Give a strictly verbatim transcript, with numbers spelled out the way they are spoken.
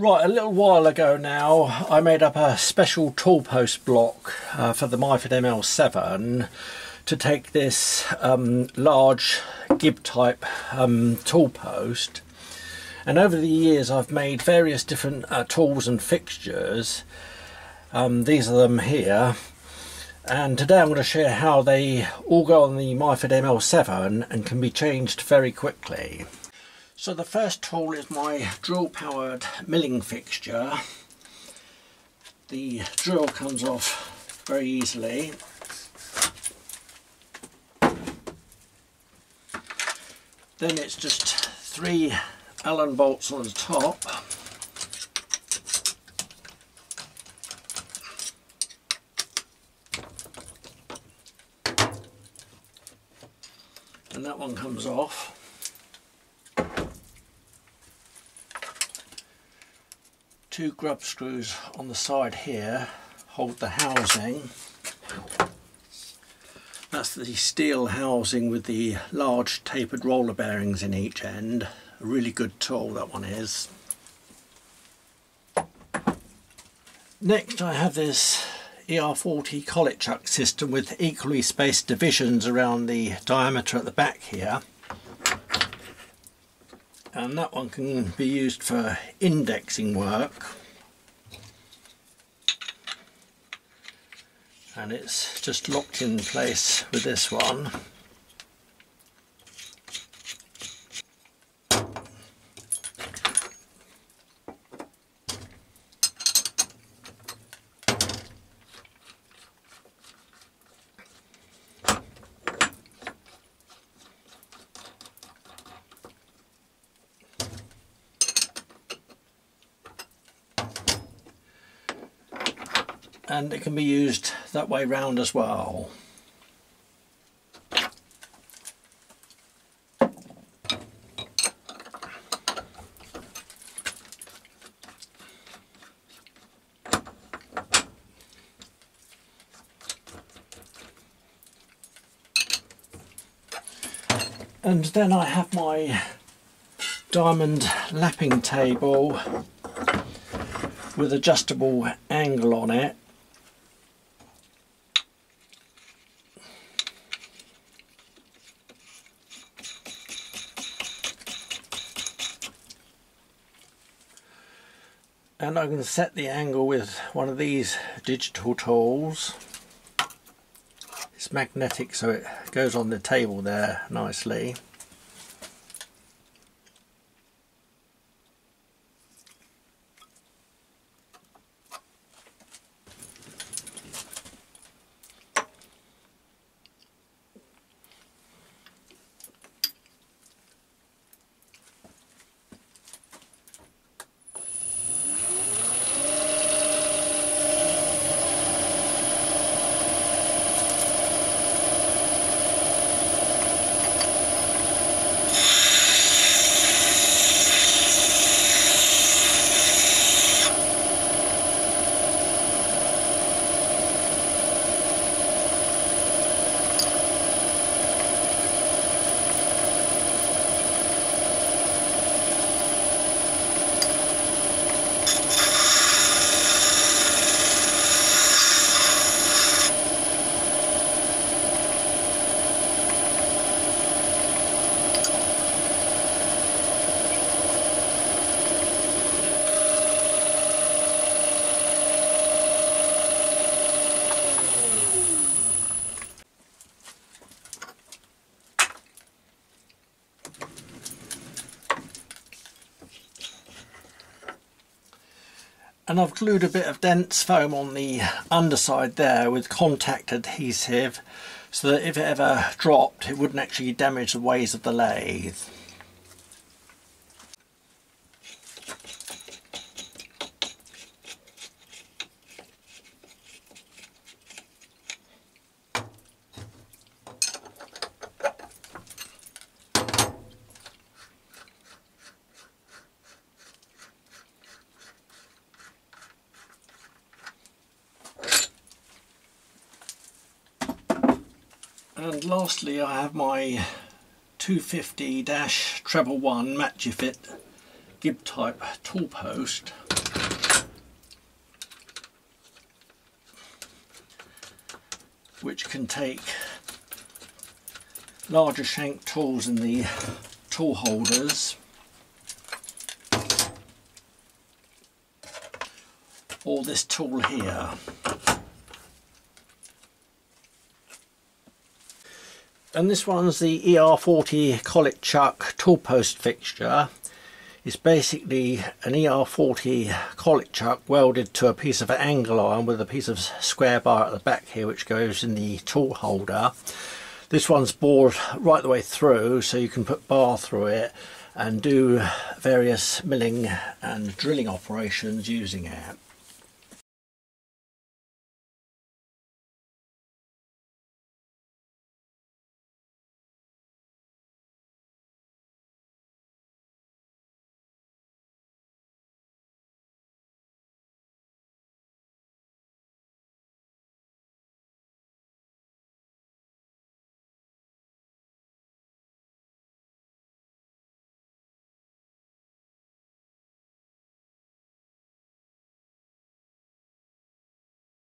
Right, a little while ago now I made up a special tool post block uh, for the Myford M L seven to take this um, large G I B-type um, tool post, and over the years I've made various different uh, tools and fixtures. Um, these are them here, and today I'm going to share how they all go on the Myford M L seven and can be changed very quickly. So the first tool is my drill powered milling fixture. The drill comes off very easily. Then it's just three Allen bolts on the top. And that one comes off. Two grub screws on the side here hold the housing. That's the steel housing with the large tapered roller bearings in each end. A really good tool, that one is. Next I have this E R forty collet chuck system with equally spaced divisions around the diameter at the back here. And that one can be used for indexing work, and it's just locked in place with this one. And it can be used that way round as well. And then I have my diamond lapping table with adjustable angle on it. And I can set the angle with one of these digital tools. It's magnetic, so it goes on the table there nicely. And I've glued a bit of dense foam on the underside there with contact adhesive, so that if it ever dropped it wouldn't actually damage the ways of the lathe. And lastly I have my two fifty dash treble one Machifit G I B-type tool post, which can take larger shank tools in the tool holders, or this tool here. And this one's the E R forty collet chuck tool post fixture. It's basically an E R forty collet chuck welded to a piece of angle iron with a piece of square bar at the back here, which goes in the tool holder. This one's bored right the way through, so you can put bar through it and do various milling and drilling operations using it.